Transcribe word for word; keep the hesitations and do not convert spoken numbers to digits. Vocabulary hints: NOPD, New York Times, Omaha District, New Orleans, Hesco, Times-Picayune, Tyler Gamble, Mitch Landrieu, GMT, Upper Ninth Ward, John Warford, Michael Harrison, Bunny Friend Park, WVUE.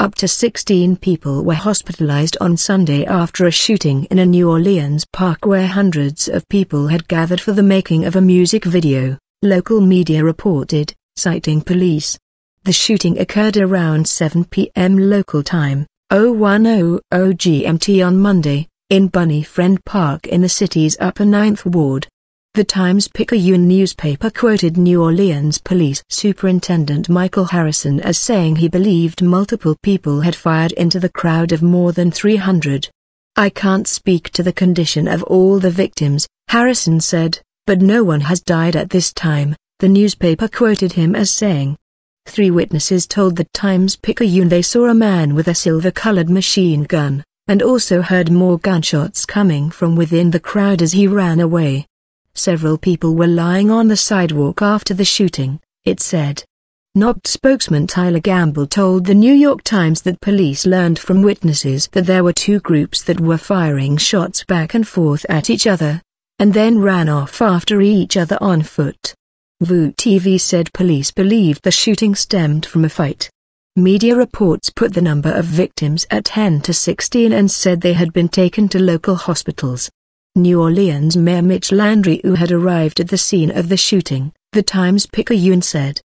Up to sixteen people were hospitalized on Sunday after a shooting in a New Orleans park where hundreds of people had gathered for the making of a music video, local media reported, citing police. The shooting occurred around seven p m local time, oh one hundred G M T on Monday, in Bunny Friend Park in the city's Upper Ninth Ward. The Times-Picayune newspaper quoted New Orleans Police Superintendent Michael Harrison as saying he believed multiple people had fired into the crowd of more than three hundred. "I can't speak to the condition of all the victims," Harrison said, "but no one has died at this time," the newspaper quoted him as saying. Three witnesses told the Times-Picayune they saw a man with a silver-colored machine gun, and also heard more gunshots coming from within the crowd as he ran away. Several people were lying on the sidewalk after the shooting, it said. N O P D spokesman Tyler Gamble told the New York Times that police learned from witnesses that there were two groups that were firing shots back and forth at each other, and then ran off after each other on foot. W V U E said police believed the shooting stemmed from a fight. Media reports put the number of victims at ten to sixteen and said they had been taken to local hospitals. New Orleans Mayor Mitch Landrieu had arrived at the scene of the shooting, the Times-Picayune said.